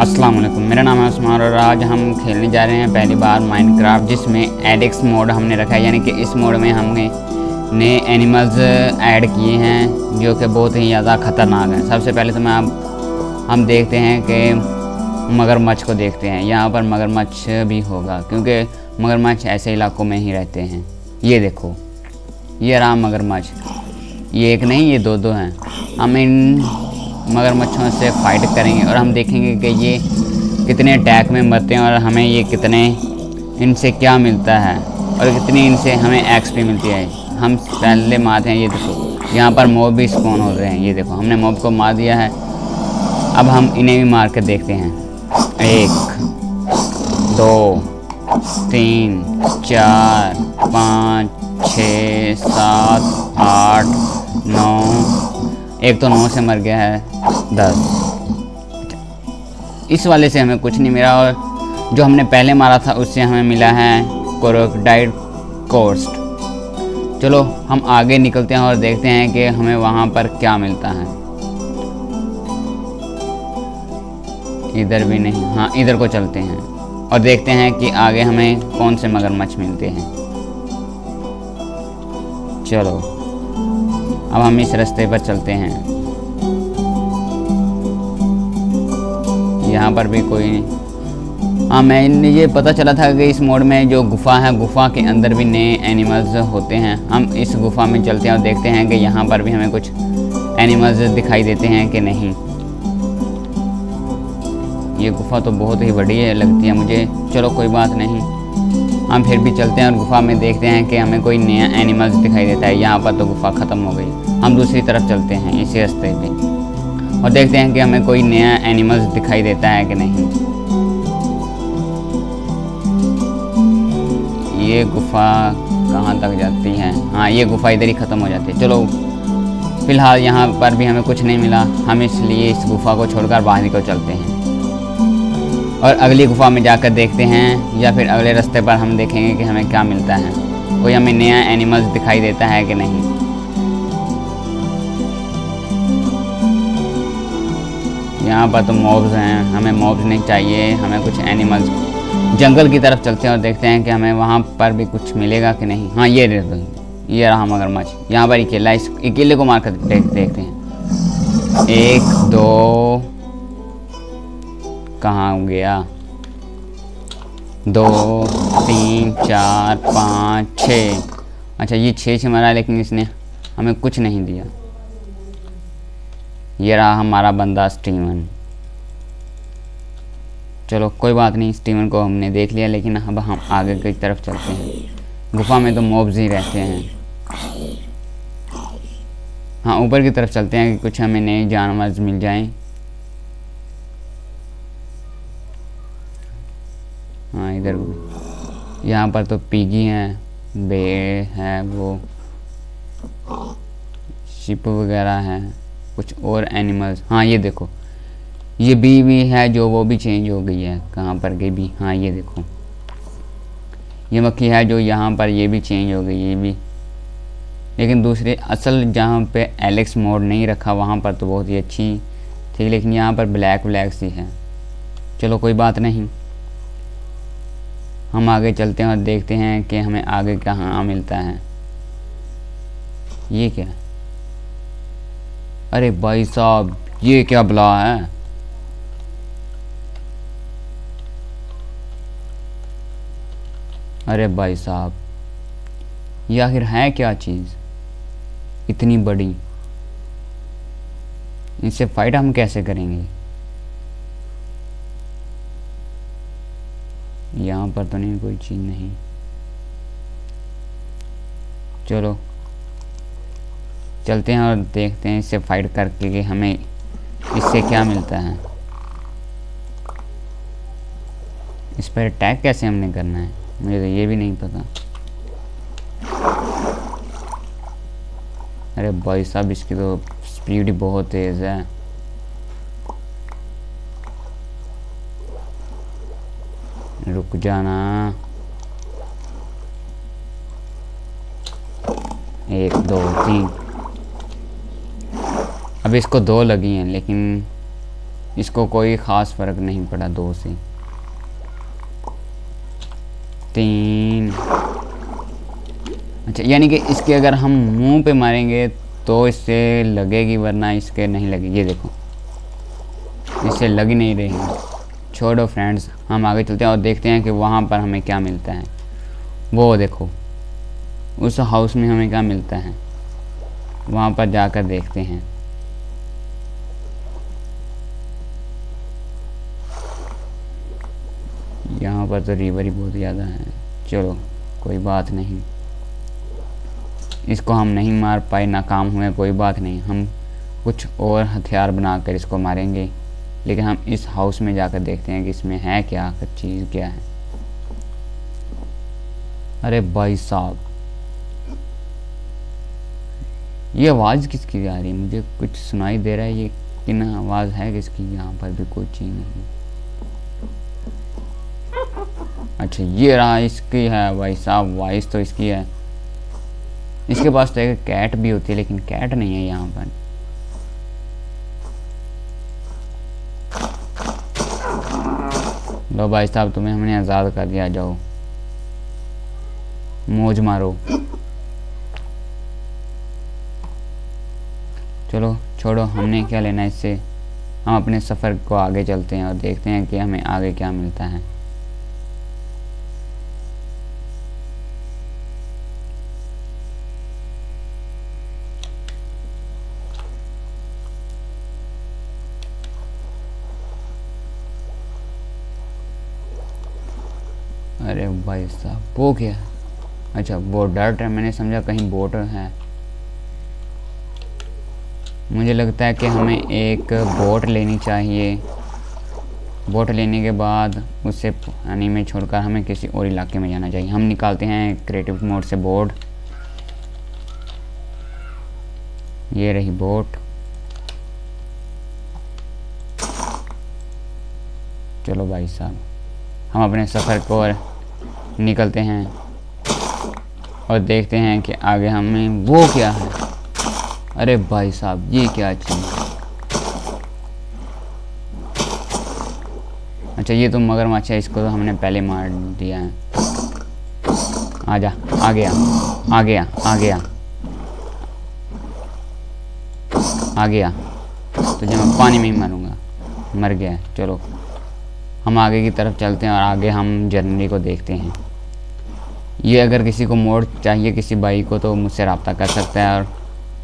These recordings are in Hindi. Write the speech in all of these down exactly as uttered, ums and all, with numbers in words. अस्सलाम वालेकुम, मेरा नाम है उसमार राज। हम खेलने जा रहे हैं पहली बार माइंड क्राफ्ट, जिसमें एडिक्स मोड हमने रखा है, यानी कि इस मोड में हमने नए एनिमल्स ऐड किए हैं जो कि बहुत ही ज़्यादा ख़तरनाक हैं। सबसे पहले तो मैं आप हम देखते हैं कि मगरमच्छ को देखते हैं। यहाँ पर मगरमच्छ भी होगा क्योंकि मगरमच्छ ऐसे इलाकों में ही रहते हैं। ये देखो, ये रहा मगरमच्छ। ये एक नहीं, ये दो दो हैं। हम इन मगरमच्छों से फाइट करेंगे और हम देखेंगे कि ये कितने अटैक में मरते हैं और हमें ये कितने इनसे क्या मिलता है और कितनी इनसे हमें एक्सपी मिलती है। हम पहले मारते हैं। ये देखो, यहाँ पर मोब भी स्पॉन हो रहे हैं। ये देखो, हमने मोब को मार दिया है। अब हम इन्हें भी मार कर देखते हैं। एक, दो, तीन, चार, पाँच, छः, सात, आठ, नौ। एक तो नौ से मर गया है। दस। इस वाले से हमें कुछ नहीं मिला और जो हमने पहले मारा था उससे हमें मिला है क्रोकोडाइल कोस्ट। चलो हम आगे निकलते हैं और देखते हैं कि हमें वहाँ पर क्या मिलता है। इधर भी नहीं, हाँ इधर को चलते हैं और देखते हैं कि आगे हमें कौन से मगरमच्छ मिलते हैं। चलो अब हम इस रास्ते पर चलते हैं। यहाँ पर भी कोई नहीं। हाँ, मैंने ये पता चला था कि इस मोड में जो गुफा है, गुफा के अंदर भी नए एनिमल्स होते हैं। हम इस गुफा में चलते हैं और देखते हैं कि यहाँ पर भी हमें कुछ एनिमल्स दिखाई देते हैं कि नहीं। ये गुफा तो बहुत ही बड़ी है, लगती है मुझे। चलो कोई बात नहीं, हम फिर भी चलते हैं और गुफा में देखते हैं कि हमें कोई नया एनिमल्स दिखाई देता है। यहाँ पर तो गुफा ख़त्म हो गई। हम दूसरी तरफ चलते हैं इसी रास्ते पे और देखते हैं कि हमें कोई नया एनिमल्स दिखाई देता है कि नहीं। ये गुफा कहाँ तक जाती है? हाँ, ये गुफा इधर ही ख़त्म हो जाती है। चलो फिलहाल यहाँ पर भी हमें कुछ नहीं मिला। हम इसलिए इस गुफा को छोड़कर बाहर को चलते हैं और अगली गुफा में जाकर देखते हैं, या फिर अगले रास्ते पर हम देखेंगे कि हमें क्या मिलता है, कोई हमें नया एनिमल्स दिखाई देता है कि नहीं। यहाँ पर तो मॉब्स हैं, हमें मॉब्स नहीं चाहिए, हमें कुछ एनिमल्स। जंगल की तरफ चलते हैं और देखते हैं कि हमें वहाँ पर भी कुछ मिलेगा कि नहीं। हाँ, ये ये रहा मगरमच्छ। यहाँ पर अकेला, इस अकेले को मारकर देखते हैं। एक, दो, कहाँ हो गया? दो, तीन, चार, पाँच, छः। अच्छा, ये छः से मरा, लेकिन इसने हमें कुछ नहीं दिया। ये रहा हमारा बंदा स्टीवन। चलो कोई बात नहीं, स्टीवन को हमने देख लिया, लेकिन अब हम आगे की तरफ चलते हैं। गुफा में तो मॉब्स ही रहते हैं। हाँ, ऊपर की तरफ चलते हैं कि कुछ हमें नए जानवर मिल जाएं। हाँ, इधर भी। यहाँ पर तो पीगी हैं, बे है, वो शिप वगैरह है, कुछ और एनिमल्स। हाँ, ये देखो, ये बी भी है जो वो भी चेंज हो गई है। कहाँ पर गई बी? हाँ, ये देखो, ये मक्खी है जो यहाँ पर ये भी चेंज हो गई, ये भी। लेकिन दूसरे असल जहाँ पे एलेक्स मोड नहीं रखा वहाँ पर तो बहुत ही अच्छी थी, लेकिन यहाँ पर ब्लैक ब्लैक सी है। चलो कोई बात नहीं, हम आगे चलते हैं और देखते हैं कि हमें आगे कहाँ मिलता है। ये क्या? अरे भाई साहब, ये क्या बला है? अरे भाई साहब, ये आखिर है क्या चीज़ इतनी बड़ी? इससे फाइट हम कैसे करेंगे? यहाँ पर तो नहीं, कोई चीज़ नहीं। चलो चलते हैं और देखते हैं इससे फाइट करके कि हमें इससे क्या मिलता है। इस पर अटैक कैसे हमने करना है, मुझे तो ये भी नहीं पता। अरे भाई साहब, इसकी तो स्पीड बहुत तेज़ है। रुक जाना। एक, दो, तीन। अब इसको दो लगी हैं, लेकिन इसको कोई ख़ास फ़र्क नहीं पड़ा। दो से तीन, अच्छा यानी कि इसके अगर हम मुंह पे मारेंगे तो इससे लगेगी, वरना इसके नहीं लगेगी। ये देखो इससे लग ही नहीं रही। छोड़ो फ्रेंड्स, हम आगे चलते हैं और देखते हैं कि वहाँ पर हमें क्या मिलता है। वो देखो उस हाउस में हमें क्या मिलता है, वहाँ पर जाकर देखते हैं। यहाँ पर तो रिवर ही बहुत ज़्यादा है। चलो कोई बात नहीं, इसको हम नहीं मार पाए, नाकाम हुए, कोई बात नहीं। हम कुछ और हथियार बनाकर इसको मारेंगे, लेकिन हम इस हाउस में जाकर देखते हैं कि इसमें है क्या, चीज़ क्या है। अरे भाई साहब, ये आवाज़ किसकी आ रही है? मुझे कुछ सुनाई दे रहा है, ये किन आवाज़ है किसकी? यहाँ पर भी कोई चीज़ नहीं। अच्छा ये रहा, इसकी है भाई साहब, वॉइस तो इसकी है। इसके पास तो एक कैट भी होती है, लेकिन कैट नहीं है यहाँ पर। लो भाई साहब, तुम्हें हमने आज़ाद कर दिया, जाओ मौज मारो। चलो छोड़ो, हमने क्या लेना है इससे। हम अपने सफ़र को आगे चलते हैं और देखते हैं कि हमें आगे क्या मिलता है। अरे भाई साहब, वो क्या? अच्छा वो डर्ट है, मैंने समझा कहीं बोट है। मुझे लगता है कि हमें एक बोट लेनी चाहिए। बोट लेने के बाद उसे पानी में छोड़कर हमें किसी और इलाके में जाना चाहिए। हम निकालते हैं क्रिएटिव मोड से बोट। ये रही बोट। चलो भाई साहब, हम अपने सफ़र को और निकलते हैं और देखते हैं कि आगे हमें वो क्या है। अरे भाई साहब, ये क्या चीज़? अच्छा ये तो मगरमच्छ है, इसको तो हमने पहले मार दिया है। आजा, आ गया आ गया आ गया आ गया, तुझे मैं पानी में ही मारूंगा। मर गया। चलो हम आगे की तरफ चलते हैं और आगे हम जर्नी को देखते हैं। ये अगर किसी को मोड़ चाहिए किसी भाई को, तो मुझसे रब्ता कर सकता है, और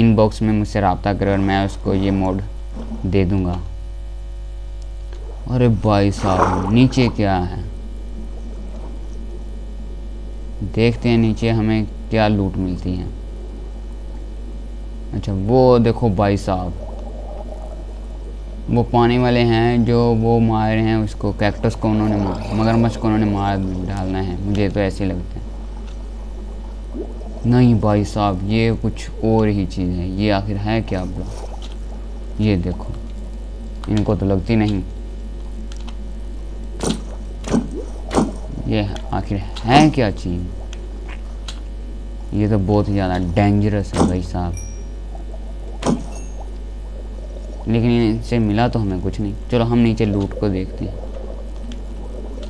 इनबॉक्स में मुझसे रब्ता करें और मैं उसको ये मोड़ दे दूँगा। अरे भाई साहब, नीचे क्या है? देखते हैं नीचे हमें क्या लूट मिलती है। अच्छा वो देखो भाई साहब, वो पानी वाले हैं जो वो मार रहे हैं उसको, कैक्टस को उन्होंने मार, मगरमच्छ को उन्होंने मार डालना है, मुझे तो ऐसे लगता है। नहीं भाई साहब, ये कुछ और ही चीज़ है। ये आखिर है क्या ब्लॉक? ये देखो, इनको तो लगती नहीं। ये आखिर है क्या चीज़? ये तो बहुत ही ज़्यादा डेंजरस है भाई साहब, लेकिन इनसे मिला तो हमें कुछ नहीं। चलो हम नीचे लूट को देखते हैं।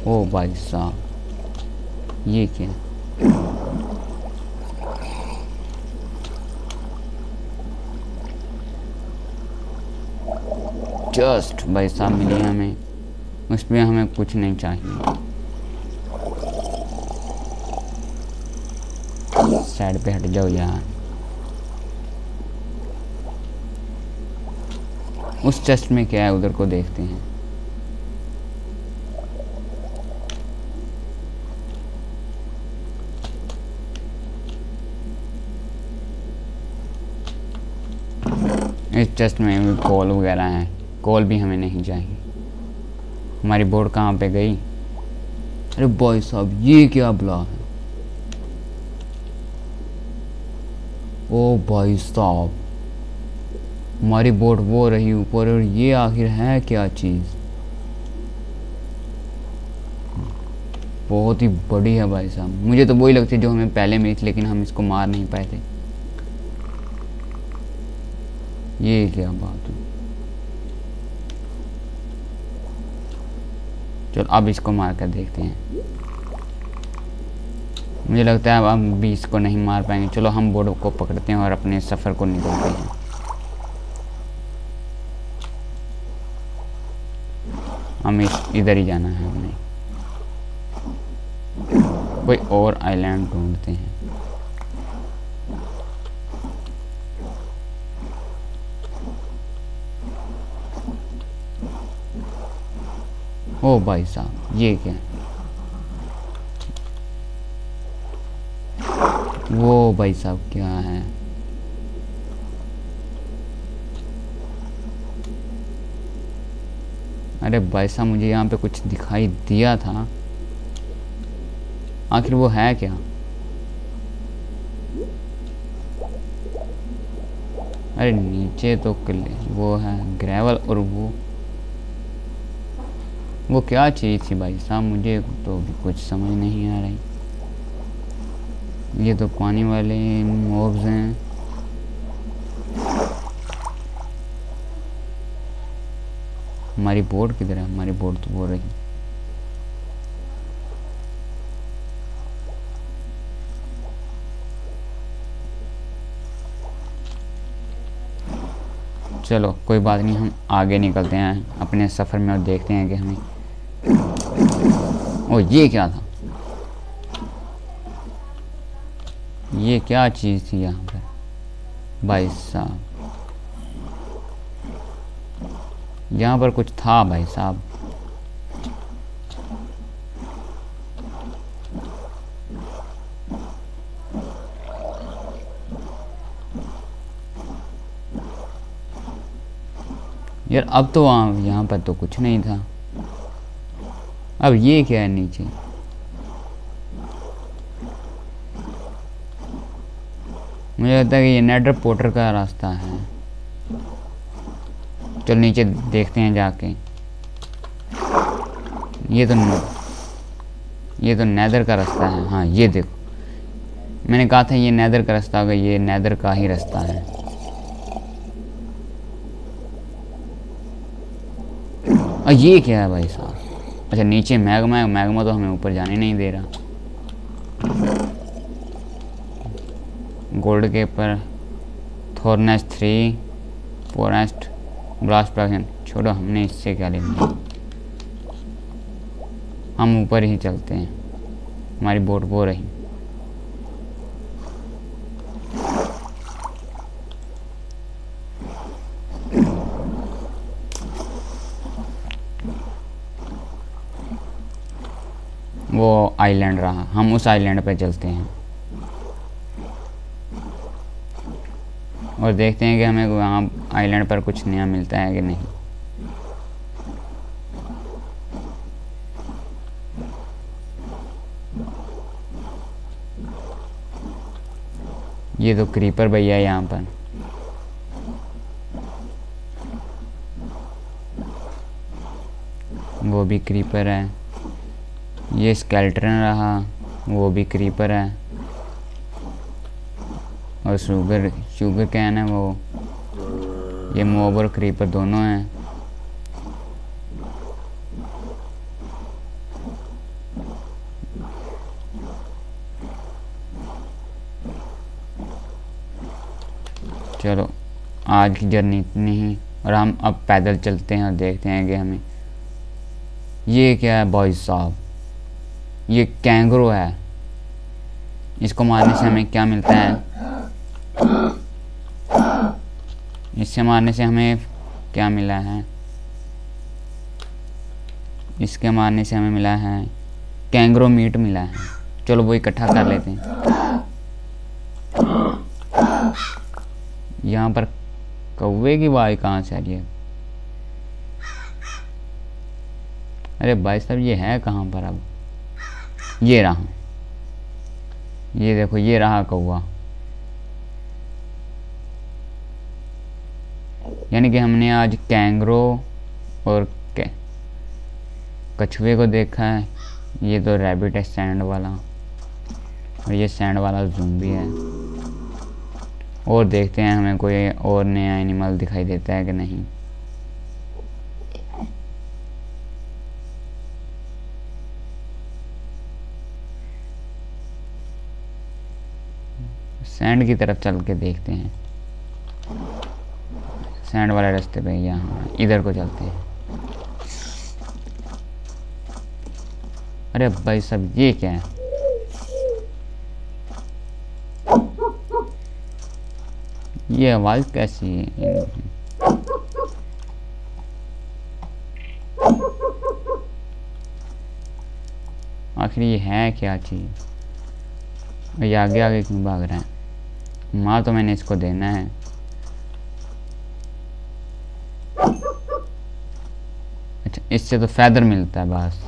ओ भाई साहब, ये क्या? जस्ट भाई साहब मिली हमें, उसमें हमें कुछ नहीं चाहिए। साइड पे हट जाओ यार। उस चेस्ट में क्या है, उधर को देखते हैं। इस चेस्ट में भी कॉल वगैरह है, कॉल भी हमें नहीं चाहिए। हमारी बोर्ड कहाँ पे गई? अरे भाई साहब, ये क्या ब्लॉक है? ओ भाई साहब, हमारी बोट वो रही ऊपर, और ये आखिर है क्या चीज़? बहुत ही बड़ी है भाई साहब, मुझे तो वही लगती है जो हमें पहले मिली थी, लेकिन हम इसको मार नहीं पाए थे। ये क्या बात है? चलो अब इसको मार कर देखते हैं। मुझे लगता है अब हम भी इसको नहीं मार पाएंगे। चलो हम बोर्ड को पकड़ते हैं और अपने सफ़र को निकलते हैं। हमें इधर ही जाना है, हमें कोई और आइलैंड ढूंढते हैं। ओ भाई साहब ये क्या, वो भाई साहब क्या है, अरे भाई साहब मुझे यहाँ पे कुछ दिखाई दिया था, आखिर वो है क्या। अरे नीचे तो किले वो है ग्रेवल, और वो वो क्या चीज़ थी भाई साहब, मुझे तो कुछ समझ नहीं आ रही। ये तो पानी वाले मोब्स हैं। हमारी बोर्ड किधर है, हमारी बोर्ड तो वो रही। चलो कोई बात नहीं, हम आगे निकलते हैं अपने सफ़र में और देखते हैं कि हमें, ओ ये क्या था, ये क्या चीज़ थी यहाँ पर भाई साहब, यहाँ पर कुछ था भाई साहब। यार अब तो वहाँ यहाँ पर तो कुछ नहीं था। अब ये क्या है नीचे, मुझे लगता है कि ये नेदर पोर्टर का रास्ता है। चल नीचे देखते हैं जाके। ये तो ये तो नेदर का रास्ता है। हाँ ये देखो, मैंने कहा था ये नेदर का रास्ता होगा, ये नेदर का ही रास्ता है। और ये क्या है भाई साहब, अच्छा नीचे मैगमा है, मैगमा तो हमें ऊपर जाने नहीं दे रहा। गोल्ड के ऊपर थोरनेस थ्री फोरेस्ट ब्लास्ट प्रोडक्शन, छोड़ो हमने इससे क्या लेना, हम ऊपर ही चलते हैं। हमारी बोट वो रही। वो आइलैंड रहा, हम उस आइलैंड पर चलते हैं और देखते हैं कि हमें वहाँ आइलैंड पर कुछ नया मिलता है कि नहीं। ये तो क्रीपर भैया है यहाँ पर। वो भी क्रीपर है। ये स्केल्टन रहा, वो भी क्रीपर है। और शुगर शुगर कैन है वो। ये मोब और क्रीपर दोनों हैं। चलो आज की जर्नी इतनी ही, और हम अब पैदल चलते हैं और देखते हैं कि हमें, ये क्या है भाई साहब, ये कैंगरू है। इसको मारने से हमें क्या मिलता है, इससे मारने से हमें क्या मिला है, इसके मारने से हमें मिला है कैंगरू मीट मिला है। चलो वो इकट्ठा कर लेते हैं। यहाँ पर कौवे की वाई कहाँ से आ रही है। अरे भाई साहब ये है कहाँ पर, अब ये रहा, ये देखो ये रहा कौवा। यानी कि हमने आज कैंगरू और कै कछुए को देखा है। ये तो रैबिट है सैंड वाला, और ये सैंड वाला ज़ोंबी है। और देखते हैं हमें कोई और नया एनिमल दिखाई देता है कि नहीं। सैंड की तरफ चल के देखते हैं, सैंड वाले रास्ते पे, यहाँ इधर को चलते हैं। अरे भाई सब ये क्या है? ये आवाज कैसी है? आखिर ये है क्या चीज? ये आगे आगे क्यों भाग रहे हैं? मार तो मैंने इसको देना है। अच्छा, इससे तो फैदर मिलता है बस।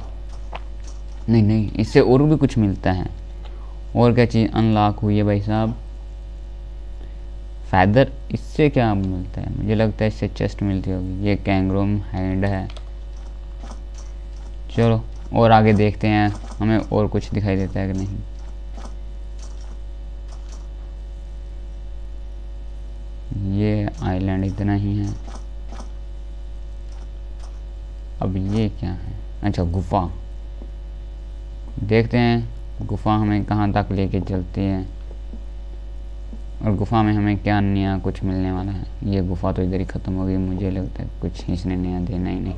नहीं नहीं, इससे और भी कुछ मिलता है। और क्या चीज़ अनलॉक हुई है भाई साहब? फैदर। इससे क्या मिलता है? मुझे लगता है इससे चेस्ट मिलती होगी। ये कैंगरूम हैंड है। चलो और आगे देखते हैं हमें और कुछ दिखाई देता है कि नहीं। ये आइलैंड इतना ही है। अब ये क्या है? अच्छा, गुफा। देखते हैं गुफा हमें कहाँ तक लेके चलती है और गुफा में हमें क्या नया कुछ मिलने वाला है। ये गुफा तो इधर ही ख़त्म हो गई। मुझे लगता है कुछ इसने नया देना ही नहीं।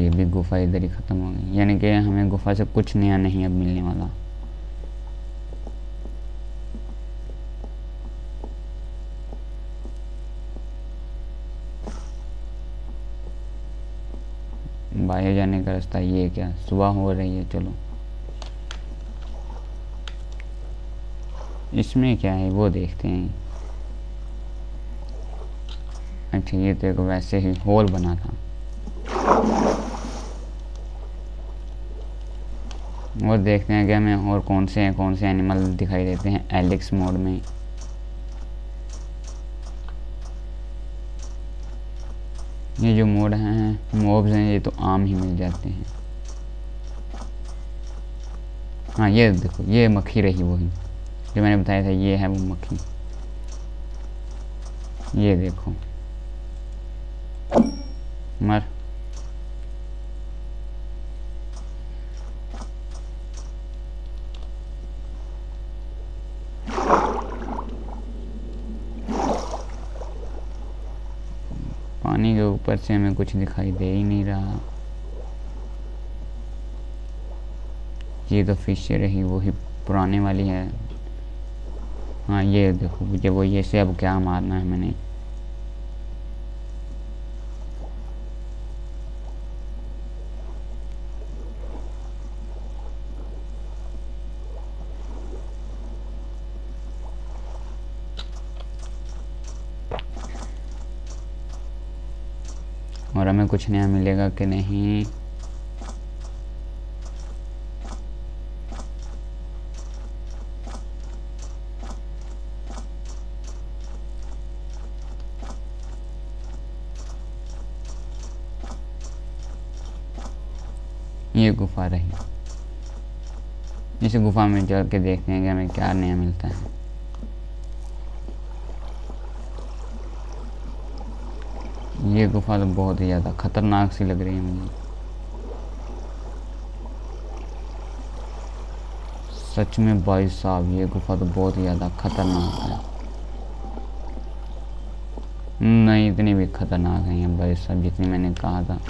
ये भी गुफा इधर ही ख़त्म हो गई, यानी कि हमें गुफा से कुछ नया नहीं अब मिलने वाला। बाहर जाने का रास्ता। ये क्या? सुबह हो रही है। चलो इसमें क्या है वो देखते हैं। अच्छा, ये तो एक वैसे ही होल बना था और देखते हैं कि हमें और कौन से कौन से एनिमल दिखाई देते हैं एडिक्स मोड में। ये जो मोड हैं, मोब्स हैं, ये तो आम ही मिल जाते हैं। हाँ ये देखो, ये मक्खी रही वही जो मैंने बताया था। ये है वो मक्खी। ये देखो, मर। पानी के ऊपर से हमें कुछ दिखाई दे ही नहीं रहा। ये तो फिश रही वही पुराने वाली है। हाँ ये देखो, मुझे वो ये से अब क्या मारना है मैंने। और हमें कुछ नया मिलेगा कि नहीं? ये गुफा रही। इस गुफा में चल के देखते हैं कि हमें क्या नया मिलता है। ये गुफा तो बहुत ही ज़्यादा खतरनाक सी लग रही है मुझे। सच में भाई साहब, ये गुफा तो बहुत ही ज़्यादा खतरनाक है। नहीं, इतनी भी खतरनाक है ये भाई साहब जितनी मैंने कहा था।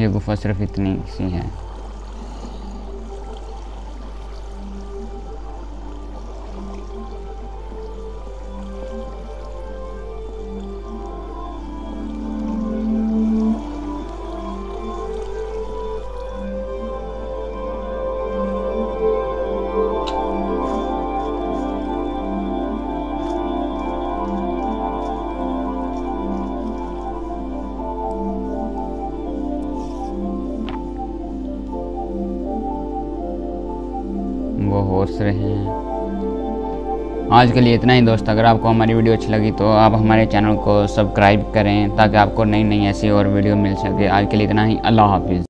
ये गुफा सिर्फ इतनी सी है। होश रहे हैं। आज के लिए इतना ही दोस्त। अगर आपको हमारी वीडियो अच्छी लगी तो आप हमारे चैनल को सब्सक्राइब करें ताकि आपको नई नई ऐसी और वीडियो मिल सके। आज के लिए इतना ही। अल्लाह हाफिज़।